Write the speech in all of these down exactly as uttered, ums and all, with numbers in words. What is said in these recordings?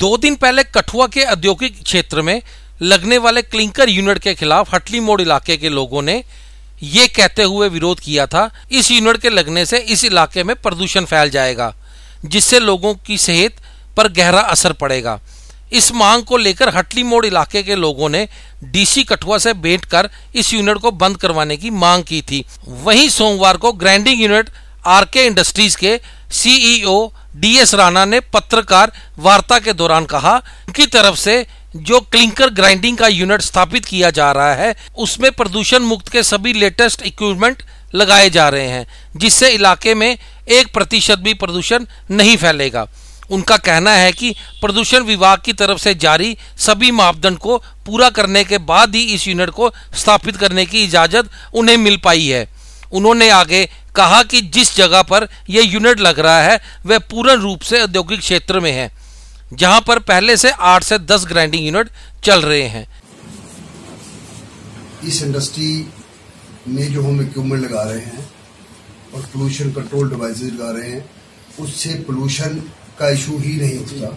दो दिन पहले कठुआ के औद्योगिक क्षेत्र में लगने वाले क्लिंकर यूनिट के खिलाफ हटली मोड़ इलाके के लोगों ने ये कहते हुए विरोध किया था, इस यूनिट के लगने से इस इलाके में प्रदूषण फैल जाएगा जिससे लोगों की सेहत पर गहरा असर पड़ेगा। इस मांग को लेकर हटली मोड़ इलाके के लोगों ने डीसी कठुआ से भेंट कर इस यूनिट को बंद करवाने की मांग की थी। वहीं सोमवार को grinding unit R K industries के सीईओ डी एस राणा ने पत्रकार वार्ता के दौरान कहा की तरफ से जो क्लिंकर ग्राइंडिंग का यूनिट स्थापित किया जा रहा है उसमें प्रदूषण मुक्त के सभी लेटेस्ट इक्विपमेंट लगाए जा रहे हैं जिससे इलाके में एक प्रतिशत भी प्रदूषण नहीं फैलेगा। उनका कहना है कि प्रदूषण विभाग की तरफ से जारी सभी मापदंड को पूरा करने के बाद ही इस यूनिट को स्थापित करने की इजाजत उन्हें मिल पाई है। उन्होंने आगे कहा कि जिस जगह पर यह यूनिट लग रहा है वह पूर्ण रूप से औद्योगिक क्षेत्र में है जहां पर पहले से आठ से दस ग्राइंडिंग यूनिट चल रहे हैं। इस इंडस्ट्री में जो हम इक्विपमेंट लगा रहे हैं और पोल्यूशन कंट्रोल डिवाइसेस लगा रहे हैं उससे पोल्यूशन का इशू ही नहीं उठता।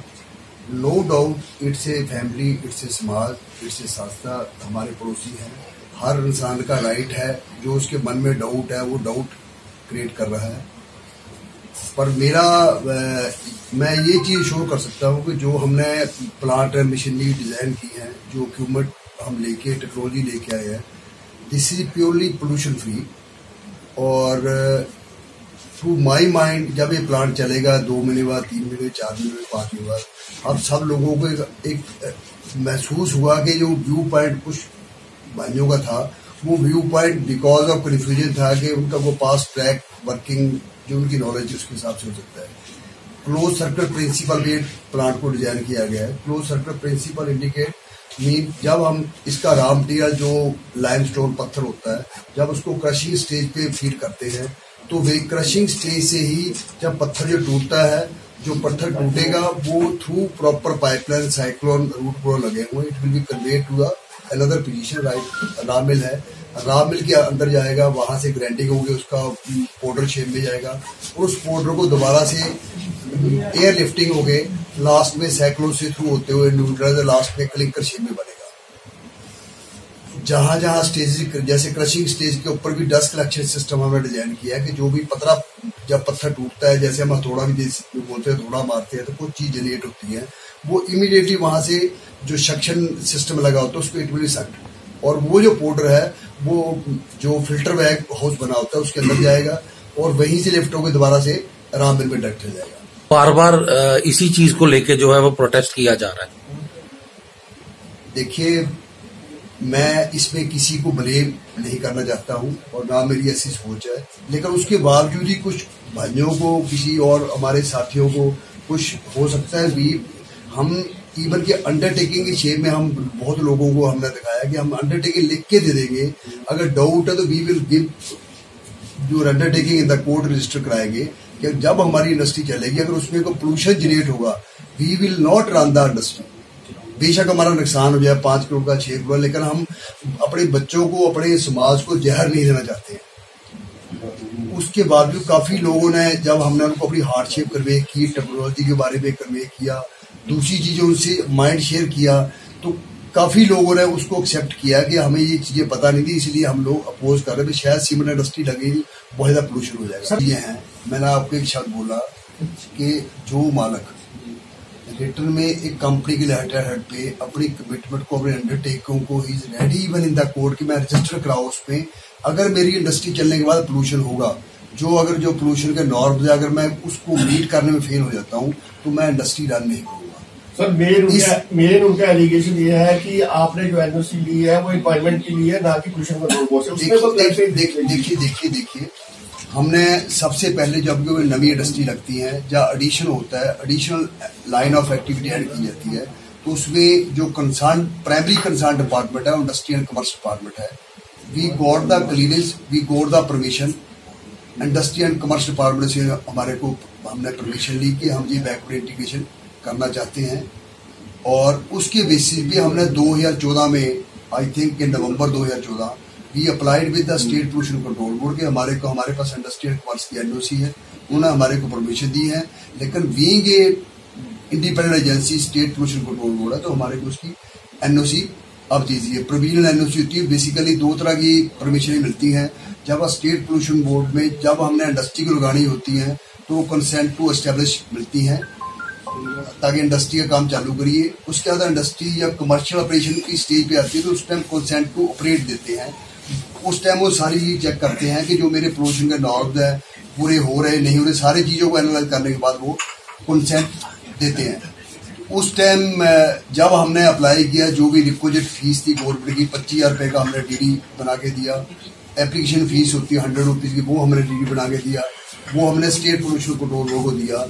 No doubt it's a family, it's a समाज, इट्स ए संस्था, हमारे पड़ोसी हैं। हर इंसान का राइट है, जो उसके मन में डाउट है वो डाउट क्रिएट कर रहा है। पर मेरा मैं ये चीज़ शो कर सकता हूँ कि जो हमने प्लांट एंड मशीनरी डिज़ाइन की है, जो इक्विपमेंट हम लेके टेक्नोलॉजी लेके आए हैं, this is purely pollution free. और टू माई माइंड जब ये प्लांट चलेगा दो महीने बाद, तीन महीने, चार महीने, पाँच महीने बाद, अब सब लोगों को एक, एक महसूस हुआ कि जो व्यू पॉइंट कुछ भाइयों का था वो view point because of confusion था कि उनका वो पास ट्रैक वर्किंग जो उनकी नॉलेज उसके हिसाब से हो सकता है। क्लोज सर्कल प्रिंसिपल भी प्लांट को डिजाइन किया गया है। Close circle principle indicate mean जब हम इसका रॉ मटेरियल जो लाइमस्टोन पत्थर होता है जब उसको क्रशिंग स्टेज पे फीड करते हैं तो वे क्रशिंग स्टेज से ही जब पत्थर जो टूटता है, जो पत्थर टूटेगा वो through proper pipeline cyclone route पर लगे हुए it will be conveyed to another position right raw mill है। रॉ मिल के अंदर जाएगा, वहां से ग्राइंडिंग होगी, उसका पाउडर शेप में जाएगा और उस पाउडर को दोबारा से एयर लिफ्टिंग हो गए लास्ट में साइक्लोन से थ्रू होते हुए न्यूट्रलाइजर लास्ट में क्लिंकर शेप में बनेगा। जहां जहां स्टेज जैसे क्रशिंग स्टेज के ऊपर भी डस्ट कलेक्शन सिस्टम हमने डिजाइन किया है कि जो भी पत्थर जब पत्थर टूटता है जैसे हम हथौड़ा भी बोलते हैं थोड़ा मारते हैं तो कुछ चीज जनरेट होती है वो इमीडिएटली वहां से जो सक्शन सिस्टम लगा होता है उसको इट विल सक्ट और वो जो पाउडर है वो जो फिल्टर बैग हाउस बना होता है उसके अंदर जाएगा और वहीं से लिफ्ट होकर दोबारा से आराम में डक्ट जाएगा। बार बार इसी चीज को लेके जो है वो प्रोटेस्ट किया जा रहा है। देखिए मैं इसमें किसी को ब्लेम नहीं करना चाहता हूं और ना मेरी ऐसी सोच है, लेकिन उसके बावजूद ही कुछ भाइयों को किसी और हमारे साथियों को कुछ हो सकता है भी हम इवन के अंडरटेकिंग के शेप में हम बहुत लोगों को हमने दिखाया कि हम अंडरटेकिंग लिख के दे देंगे, अगर डाउट है तो वी विल गिव जो undertaking in the court register कराएंगे कि जब हमारी इंडस्ट्री चलेगी अगर उसमें कोई पोल्यूशन जनरेट होगा we will not run the industry. बेशक हमारा नुकसान हो जाए पांच करोड़ का छह करोड़, लेकिन हम अपने बच्चों को अपने समाज को जहर नहीं देना चाहते हैं। उसके बावजूद काफी लोगों ने जब हमने उनको अपनी हार्डशिप कन्वे की, टेक्नोलॉजी के बारे में कन्वे किया, दूसरी चीजें उनसे माइंड शेयर किया तो काफी लोगों ने उसको एक्सेप्ट किया कि हमें ये चीजें पता नहीं थी इसलिए हम लोग अपोज कर रहे थे। शायद सीमेंट इंडस्ट्री लगेगी बहुत ज्यादा पोल्यूशन हो जाएगा। ये है मैंने आपको एक शब्द बोला कि जो मालक रिटर्न में एक कंपनी के लेटर हेड पे अपनी कमिटमेंट को अपने अंडरटेकिंग को ही is ready even in the court कि मैं रजिस्टर कराओ उस पर अगर मेरी इंडस्ट्री चलने के बाद पोल्यूशन होगा जो अगर जो पोल्यूशन के नॉर्म्स अगर मैं उसको मीट करने में फेल हो जाता हूँ तो मैं इंडस्ट्री रन नहीं करूँगा। सर मेन उनका मेन उनका एलिगेशन ये है कि आपने जो एनओसी ली है वो एनवायरमेंट के लिए ना कि पोल्यूशन कंट्रोल। देखिए देखिए देखिए हमने सबसे पहले जब कोई नवी इंडस्ट्री लगती है जहाँ एडिशन होता है additional line of activity add की जाती है तो उसमें जो कंसर्न प्राइमरी कंसर्न डिपार्टमेंट है इंडस्ट्री एंड कॉमर्स डिपार्टमेंट है। We got the clearance, we got the permission, industry and commerce department से हमारे को हमने परमिशन ली कि हम ये बैकवर्ड इंटीग्रेशन करना चाहते हैं और उसके बेसिस पे हमने दो हज़ार चौदह में आई थिंक इन नवंबर दो हज़ार चौदह we applied with the state pollution control board के हमारे को हमारे पास इंडस्ट्रियल कॉमर्स की एनओसी है, उन्होंने हमारे को परमिशन दी है। लेकिन being a independent agency state pollution control board है, तो हमारे को उसकी एनओसी आप दीजिए। प्रोविजनल एनओसी होती है, बेसिकली दो तरह की परमिशनें मिलती हैं। जब स्टेट पोल्यूशन बोर्ड में जब हमने इंडस्ट्री को लगानी होती है तो कंसेंट टू एस्टेब्लिश मिलती हैं, ताकि इंडस्ट्री का काम चालू करिए। उसके बाद इंडस्ट्री जब कमर्शियल ऑपरेशन की स्टेज पे आती है तो उस टाइम कंसेंट टू ऑपरेट देते हैं। उस टाइम वो सारी चीज चेक करते हैं कि जो मेरे पोल्यूशन के नॉर्म्स है पूरे हो रहे नहीं हो रहे, सारी चीज़ों को एनालाइज करने के बाद वो कंसेंट देते हैं। उस टाइम जब हमने अप्लाई किया, जो भी रिक्विजिट फीस थी गवर्नमेंट की पच्चीस हज़ार रुपये का हमने डीडी बना के दिया। एप्लीकेशन फीस होती है हंड्रेड रुपीज़ की, वो हमने डीडी बना के दिया, वो हमने स्टेट पोल्यूशन कंट्रोल बोर्ड को दिया।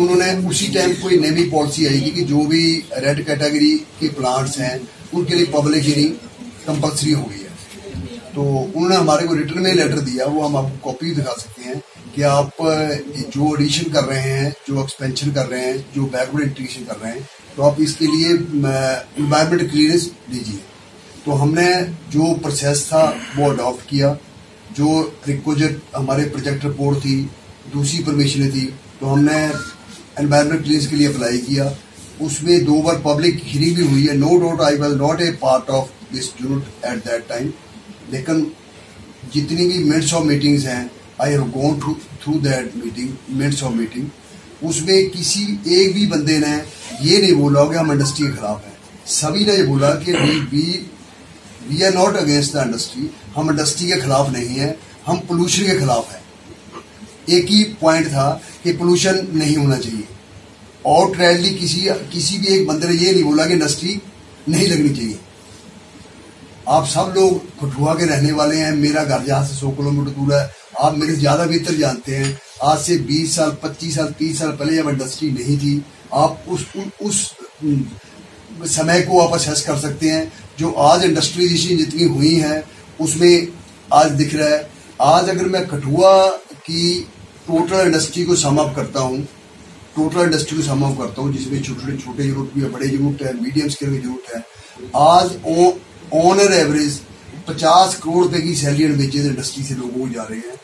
उन्होंने उसी टाइम कोई नई पॉलिसी आएगी कि जो भी रेड कैटेगरी के प्लांट्स हैं उनके लिए पब्लिक हियरिंग कंपल्सरी हो गई है। तो उन्होंने हमारे को रिटर्न में लेटर दिया, वो हम आपको कॉपी दिखा सकते हैं कि आप जो एडिशन कर रहे हैं, जो एक्सपेंशन कर रहे हैं, जो बैकवर्ड इंटीग्रेशन कर रहे हैं, तो आप इसके लिए एनवायरमेंट क्लियरेंस दीजिए। तो हमने जो प्रोसेस था वो अडॉप्ट किया, जो रिक्विजिट हमारे प्रोजेक्ट रिपोर्ट थी, दूसरी परमिशन थी, तो हमने एनवायरमेंट क्लियरेंस के लिए अप्लाई किया। उसमें दो बार पब्लिक हियरिंग भी हुई है। No doubt I was not a part of this unit at that time, लेकिन जितनी भी मिनट्स ऑफ मीटिंग्स हैं I have gone through through that meeting minutes of meeting, उसमें किसी एक भी बंदे ने ये नहीं बोला कि हम इंडस्ट्री के खिलाफ हैं। सभी ने ये बोला कि we we are not against the industry, हम इंडस्ट्री के खिलाफ नहीं हैं, हम पोल्यूशन के खिलाफ हैं। एक ही पॉइंट था कि पोल्यूशन नहीं होना चाहिए, और ट्रेडली किसी किसी भी एक बंदे ने ये नहीं बोला कि इंडस्ट्री नहीं लगनी चाहिए। आप सब लोग कठुआ के रहने वाले हैं, मेरा घर जहाँ से सौ किलोमीटर दूर है, आप मेरे से ज़्यादा बेहतर जानते हैं। आज से बीस साल, पच्चीस साल, तीस साल पहले जब इंडस्ट्री नहीं थी, आप उस उस समय को आप असेस कर सकते हैं। जो आज इंडस्ट्रियलाइजेशन जितनी हुई है उसमें आज दिख रहा है। आज अगर मैं कठुआ की टोटल इंडस्ट्री को सम अप करता हूँ, टोटल इंडस्ट्री को सम अप करता हूँ, जिसमें छोटे छोटे यूनिट भी है, बड़े यूनिट है, मीडियम स्केल के यूनिट है, आज ऑन एन एवरेज पचास करोड़ रुपए की सैलरी एंड वेजेज इंडस्ट्री से लोगों को जा रहे हैं।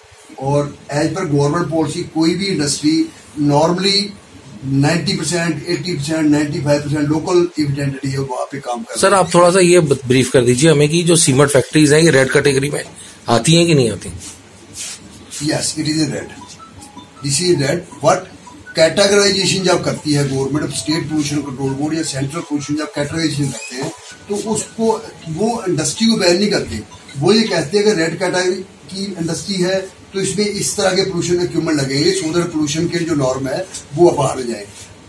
और एज पर गवर्नमेंट पॉलिसी कोई भी इंडस्ट्री नॉर्मली नब्बे परसेंट, अस्सी परसेंट, पचानवे परसेंट लोकल आइडेंटिटी है, वहाँ पे काम कर। सर आप थोड़ा सा ये ब्रीफ कर दीजिए हमें कि जो सीमेंट फैक्ट्रीज हैं ये रेड कैटेगरी में आती हैं कि नहीं आती? Yes, it is red, this is red. But categorisation जब करती है government of state pollution control board या सेंट्रल पोल्यूशन, जब कैटेगराइजेशन करते हैं तो उसको वो इंडस्ट्री को बैन नहीं करते, वो ये कहते हैं कि रेड कैटेगरी की इंडस्ट्री है तो इसमें इस तरह के पोल्यूशन के क्यूमेंट लगेंगे, सोलर पोल्यूशन के जो नॉर्म है वो बाहर जाए।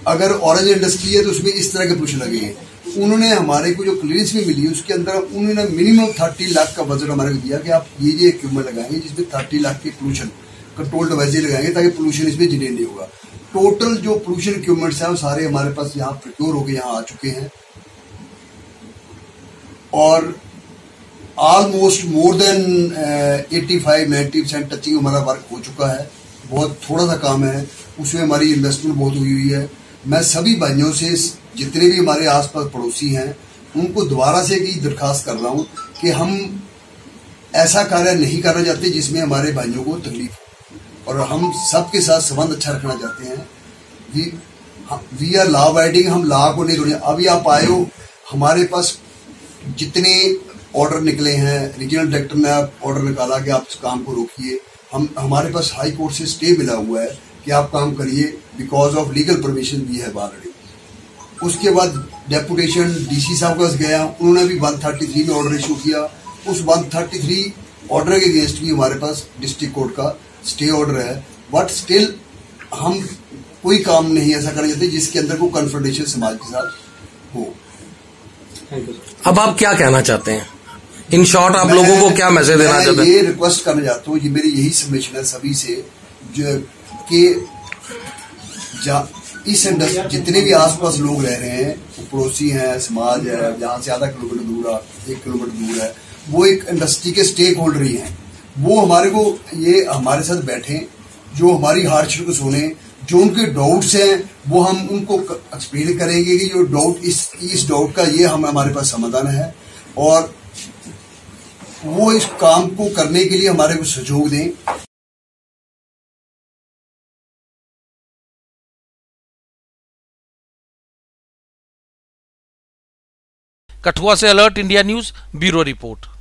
अगर ऑरेंज इंडस्ट्री है तो उसमें इस तरह के पोल्यूशन लगेंगे। उन्होंने हमारे को जो क्लियरेंस भी मिली उसके अंदर उन्होंने मिनिमम थर्टी लाख का बजट हमारे को दिया कि आप ये ये इक्विपमेंट लगाएंगे जिसमें थर्टी लाख के पोल्यूशन कंट्रोल डिवाइसेज लगाएंगे ताकि पोल्यूशन इसमें जनरेट नहीं होगा। टोटल जो पोल्यूशन इक्विपमेंट्स हैं वो सारे हमारे पास यहाँ प्रोक्योर होकर यहाँ आ चुके हैं, और almost more than eighty five ninety percent touching हमारा वर्क हो चुका है। बहुत थोड़ा सा काम है, उसमें हमारी इन्वेस्टमेंट बहुत हुई हुई है। मैं सभी भाइयों से, जितने भी हमारे आसपास पड़ोसी हैं, उनको दोबारा से की दरखास्त कर रहा हूँ कि हम ऐसा कार्य नहीं करना चाहते जिसमें हमारे भाइयों को तकलीफ हो, और हम सबके साथ संबंध अच्छा रखना चाहते हैं। वी आर लॉ अबाइडिंग, हम लॉ को नहीं तोड़ेंगे। अभी आप आए हो, हमारे पास जितने ऑर्डर निकले हैं, रीजनल डायरेक्टर ने ऑर्डर निकाला कि आप इस काम को रोकिए। हम हमारे पास हाई कोर्ट से स्टे मिला हुआ है कि आप काम करिए, बिकॉज ऑफ लीगल परमिशन भी है ऑलरेडी। उसके बाद डेपुटेशन डीसी साहब के पास गया, उन्होंने भी एक सौ तैंतीस में ऑर्डर इशू किया। उस एक सौ तैंतीस ऑर्डर के अगेंस्ट भी हमारे पास डिस्ट्रिक्ट कोर्ट का स्टे ऑर्डर है। बट स्टिल हम कोई काम नहीं ऐसा करना चाहते जिसके अंदर को कन्फ्रंटेशन समाज के साथ हो। अब आप क्या कहना चाहते हैं, इन शॉर्ट आप लोगों को क्या मैसेज देना चाहते हैं? ये रिक्वेस्ट करना चाहता हूँ, ये मेरी यही सबमिशन है सभी से जो कि इस इंडस्ट्री जितने भी आसपास लोग रह रहे हैं, पड़ोसी हैं, समाज है, जहाँ से आधा किलोमीटर दूर है, एक किलोमीटर दूर है, वो एक इंडस्ट्री के स्टेक होल्डर ही हैं। वो हमारे को ये हमारे साथ बैठें, जो हमारी हार्डशिप को सुने, जो उनके डाउट्स हैं वो हम उनको एक्सप्लेन करेंगे कि जो डाउट इस इस डाउट का ये हम हमारे पास समाधान है, और वो इस काम को करने के लिए हमारे को सहयोग दें। कठुआ से alert India news bureau report.